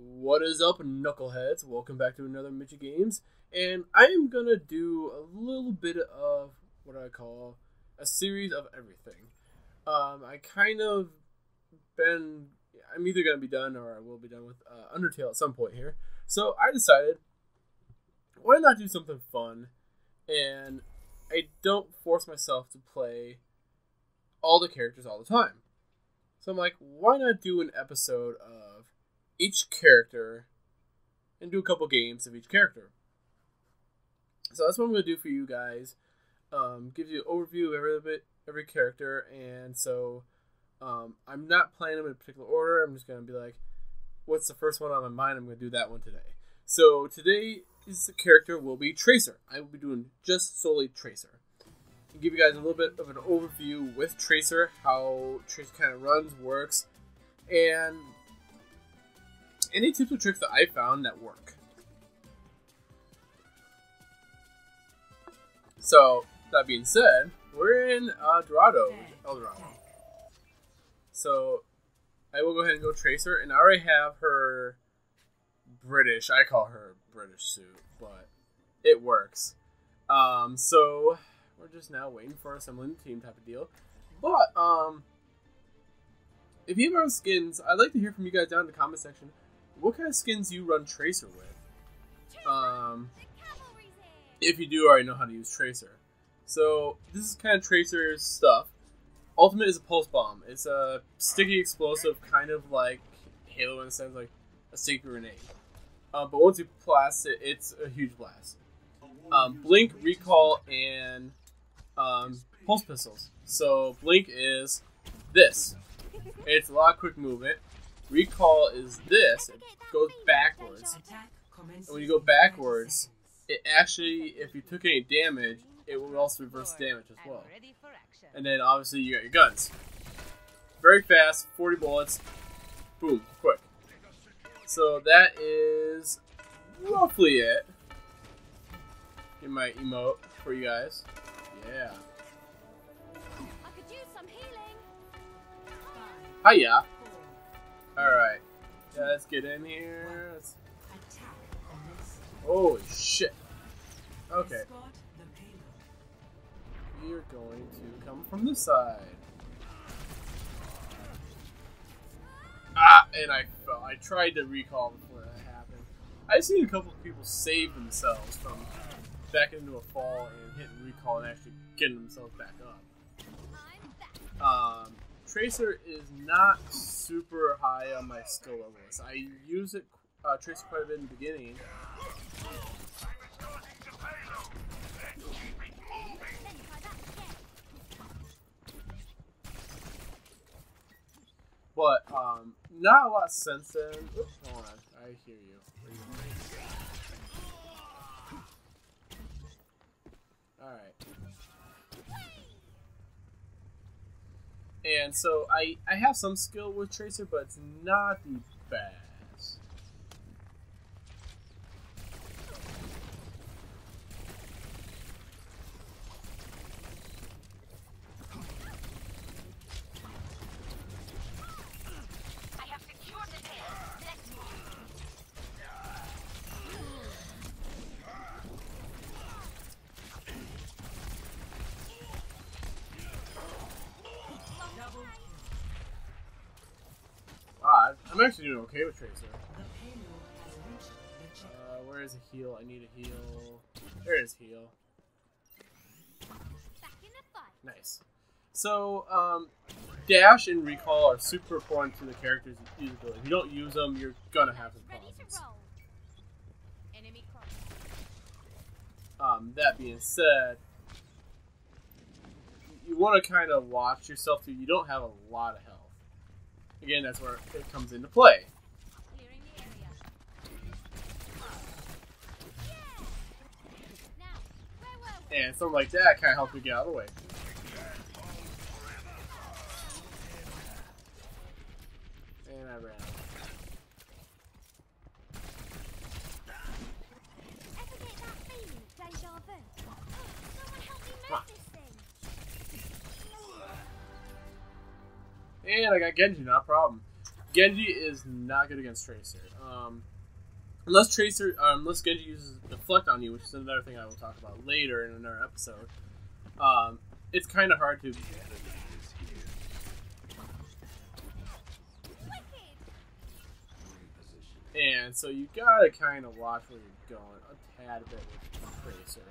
What is up, knuckleheads? Welcome back to another Mitchey Games, and I am gonna do a little bit of what I call a series of everything. I'm either gonna be done or I will be done with Undertale at some point here. So I decided, why not do something fun? And I don't force myself to play all the characters all the time. So I'm like, why not do an episode of each character and do a couple games of each character? So that's what I'm going to do for you guys. Gives you an overview of every character, and so I'm not playing them in a particular order. I'm just going to be like, what's the first one on my mind? I'm going to do that one today. So today's character will be Tracer. I will be doing just solely Tracer. I'll give you guys a little bit of an overview with Tracer, how Tracer kind of runs, works, and any tips or tricks that I found that work. So, that being said, we're in El Dorado. So, I will go ahead and go Tracer, and I already have her British. I call her British suit, but it works. So, we're just now waiting for a assembling team type of deal. But, if you have our skins, I'd like to hear from you guys down in the comment section. What kind of skins you run Tracer with? If you do already know how to use Tracer. So this is kind of Tracer's stuff. Ultimate is a Pulse Bomb. It's a sticky explosive, kind of like Halo in a sense, like a sticky grenade. But once you blast it, it's a huge blast. Blink, Recall, and Pulse Pistols. So Blink is this. It's a lot of quick movement. Recall is this. It goes backwards. And when you go backwards, it actually, if you took any damage, it will also reverse damage as well. And then obviously you got your guns. Very fast, 40 bullets. Boom, quick. So that is roughly it. Get my emote for you guys. Yeah. I could use some healing. Hiya. Alright, let's get in here. Holy shit. Okay. You're going to come from this side. Ah, and I fell. I tried to recall before that happened. I've seen a couple of people save themselves from backing into a fall and hitting recall and actually getting themselves back up. Tracer is not super high on my skill level. So I use it, Tracer quite a bit in the beginning. But, not a lot since then. Oops, hold on, I hear you. Alright. And so I have some skill with Tracer, but it's not the best. I have secured the tail. Let's I'm actually doing okay with Tracer. Where is a heal? I need a heal. There is heal. Nice. So, dash and recall are super important to the character's usability. If you don't use them, you're gonna have some problems. That being said, you want to kind of watch yourself so you don't have a lot of health. Again, that's where it comes into play. And something like that kind of helps you get out of the way. And I ran out. And I got Genji, not a problem. Genji is not good against Tracer. Unless Tracer, unless Genji uses Deflect on you, which is another thing I will talk about later in another episode. It's kind of hard to. And so you gotta kind of watch where you're going a tad bit with Tracer.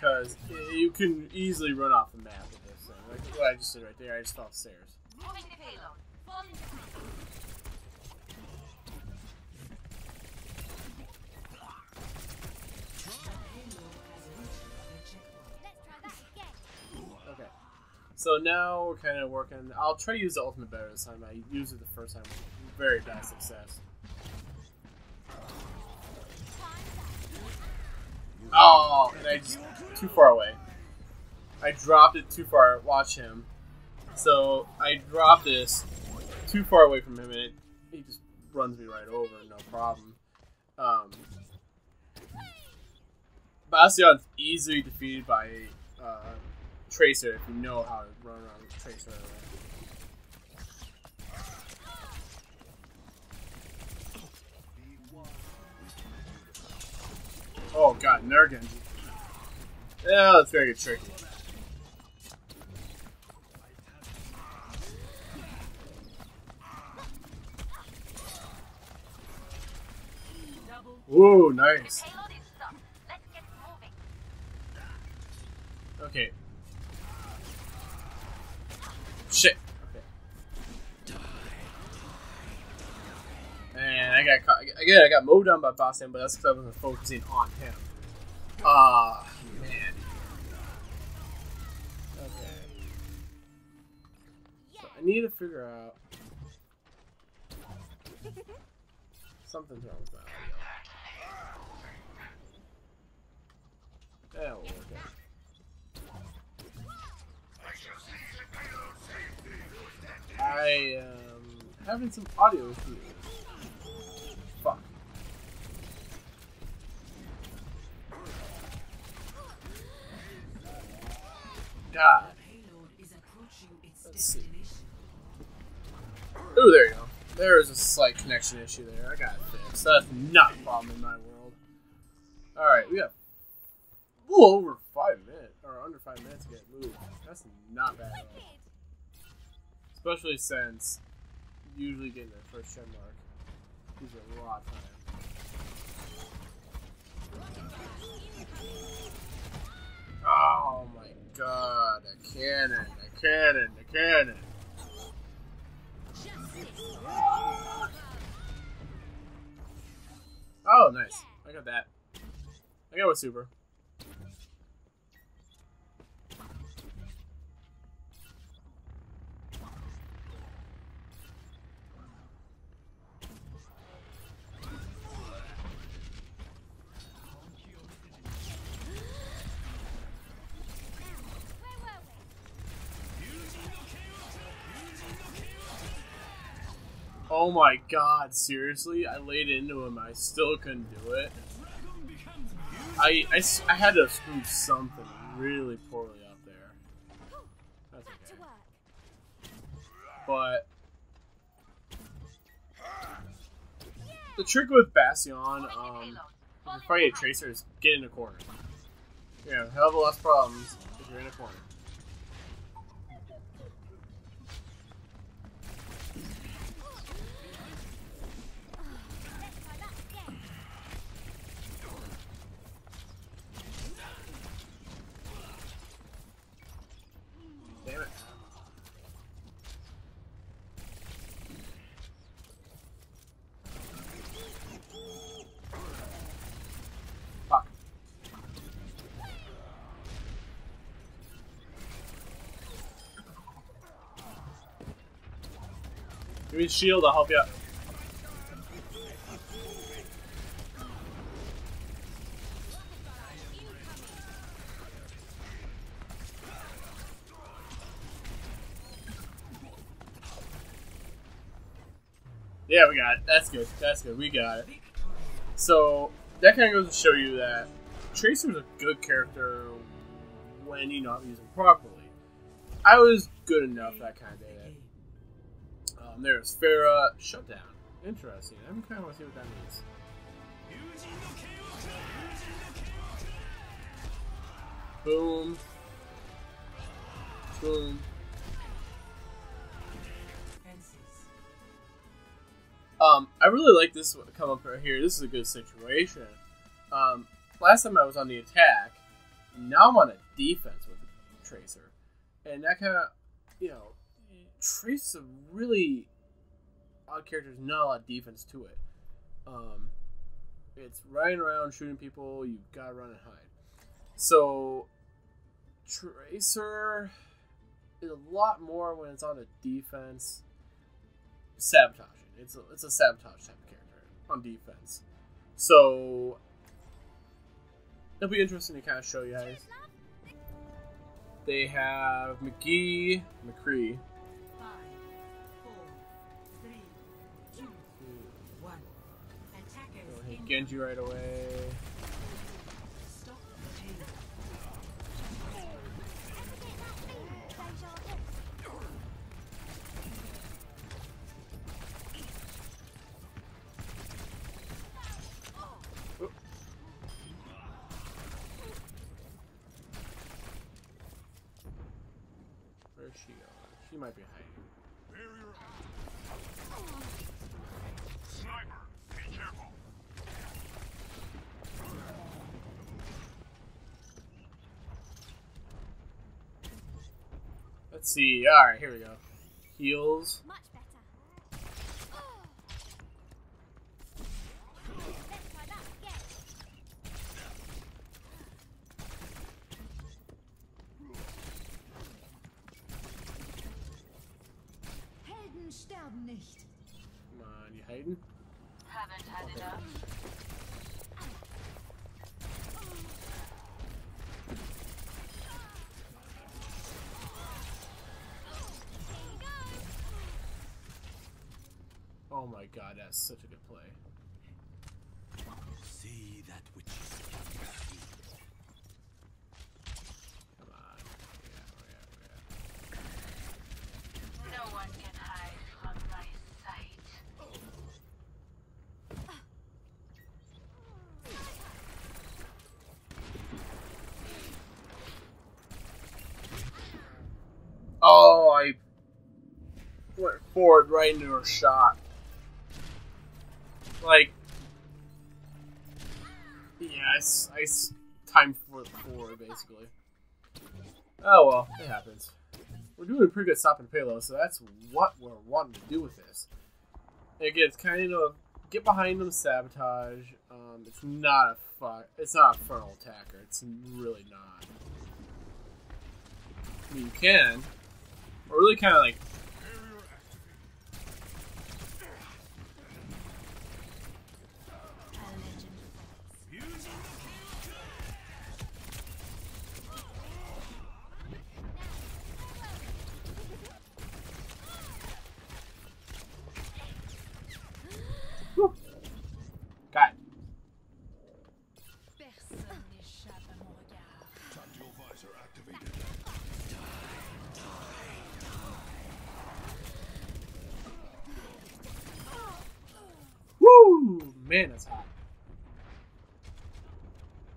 Because you can easily run off the map with this thing. Like what I just did right there, I just fell off stairs. Okay, so now we're kind of working. I'll try to use the ultimate better this time. I used it the first time with very bad success. Oh, and I just, too far away. I dropped it too far. Watch him. So I dropped this too far away from him, and he just runs me right over, no problem. Bastion's easily defeated by Tracer if you know how to run around with Tracer. Oh god, Nergen. Yeah, that's very tricky. Ooh, nice. Okay. Shit. Okay. And I got caught. Again, I got mowed down by Bastion, but that's because I wasn't focusing on him. Ah, man. Okay. So I need to figure out something's wrong with that. That'll work out. I am having some audio issues. Fuck. God. Let's see. Ooh, there you go. There is a slight connection issue there. I got it fixed. That's not a problem in my world. Alright, we got over 5 minutes, or under 5 minutes to get moved. That's not bad at all. Especially since usually getting the first shed mark is a lot of time. Oh my god, a cannon, a cannon, a cannon. Oh, nice. I got that. I got a super. Oh my god, seriously? I laid into him, I still couldn't do it. I had to screw something really poorly up there. That's okay. But the trick with Bastion, if you fight a Tracer, is get in a corner. Yeah, hell of a lot of problems if you're in a corner. Give me a shield, I'll help you out. Yeah, we got it. That's good. That's good. We got it. So, that kind of goes to show you that Tracer's a good character when you know how to use him properly. I was good enough that kind of day. There's Pharah shutdown. Interesting. I kind of want to see what that means. Boom. Boom. I really like this one come up right here. This is a good situation. Last time I was on the attack, now I'm on a defense with Tracer. And that kind of, you know, Tracer's a really odd character. There's not a lot of defense to it. It's running around shooting people. You've got to run and hide. So, Tracer is a lot more when it's on a defense. Sabotaging. It's a sabotage type of character on defense. So, it'll be interesting to kind of show you guys. They have McCree. 5, 4, 3, 2, 1. Attackers hit Genji right away. She might be hiding. Barrier out. Sniper, be careful. Let's see. All right, here we go. Heals. Much better. Come on, you hiding? Haven't had enough. Oh my god, that's such a good play. See that which is forward right into her shot. Like, yes, yeah, I timed forward basically. Oh well, it happens. We're doing a pretty good stop and payload, so that's what we're wanting to do with this. And again, it's kind of get behind them, sabotage. It's not a frontal attacker. It's really not. I mean, you can. We're really kind of like. Man, that's hot.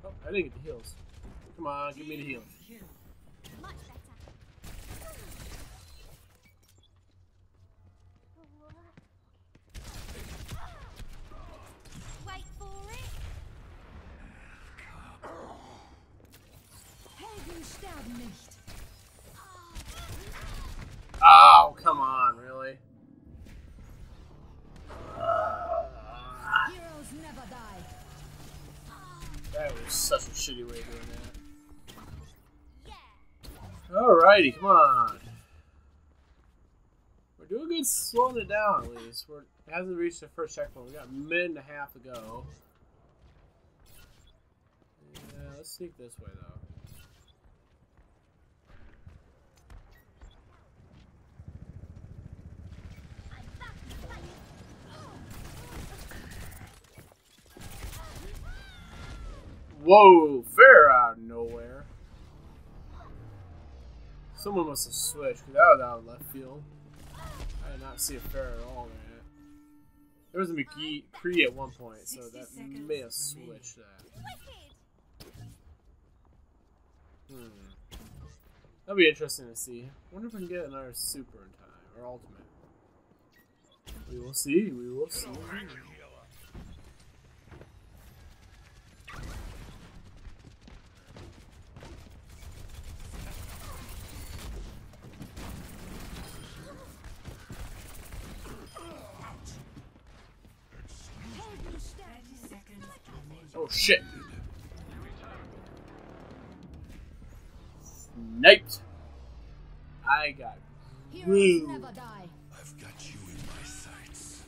Oh, I didn't get the heals. Come on, give me the heals. Wait for it. Helden sterben nicht. Oh, come on, really? That was such a shitty way of doing that. Alrighty, come on. We're doing good slowing it down at least. It hasn't reached the first checkpoint. We got a minute and a half to go. Yeah, let's sneak this way though. Whoa, Pharah out of nowhere. Someone must have switched, because that was out of left field. I did not see a Pharah at all there. There was a McCree at one point, so that may have switched that. Hmm. That'll be interesting to see. I wonder if we can get another super in time, or ultimate. We will see, we will see. Oh shit! Sniped! I got ruined. I've got you in my sights.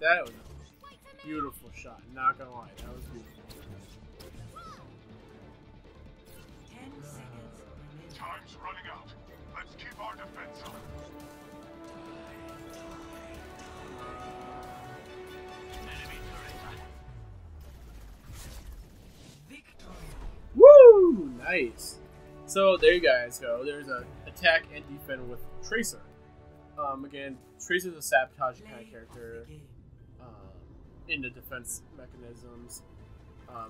That was a beautiful shot. Not gonna lie, that was beautiful. 10 seconds. Time's running out. Let's keep our defense up. Woo! Nice. So there you guys go. There's a attack and defend with Tracer. Again, Tracer's a sabotaging kind of character in the defense mechanisms.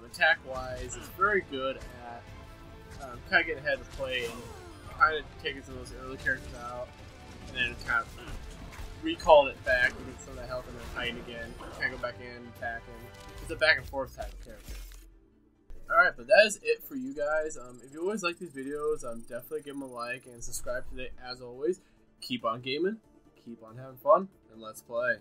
Attack wise, it's very good at kind of getting ahead of play and kind of taking some of those early characters out, and then kind of recalling it back and get some of that health and then hiding again. Kind of go back in, attack, and it's a back and forth type of character. Alright, but that is it for you guys. If you always like these videos, definitely give them a like and subscribe today. As always, keep on gaming, keep on having fun, and let's play.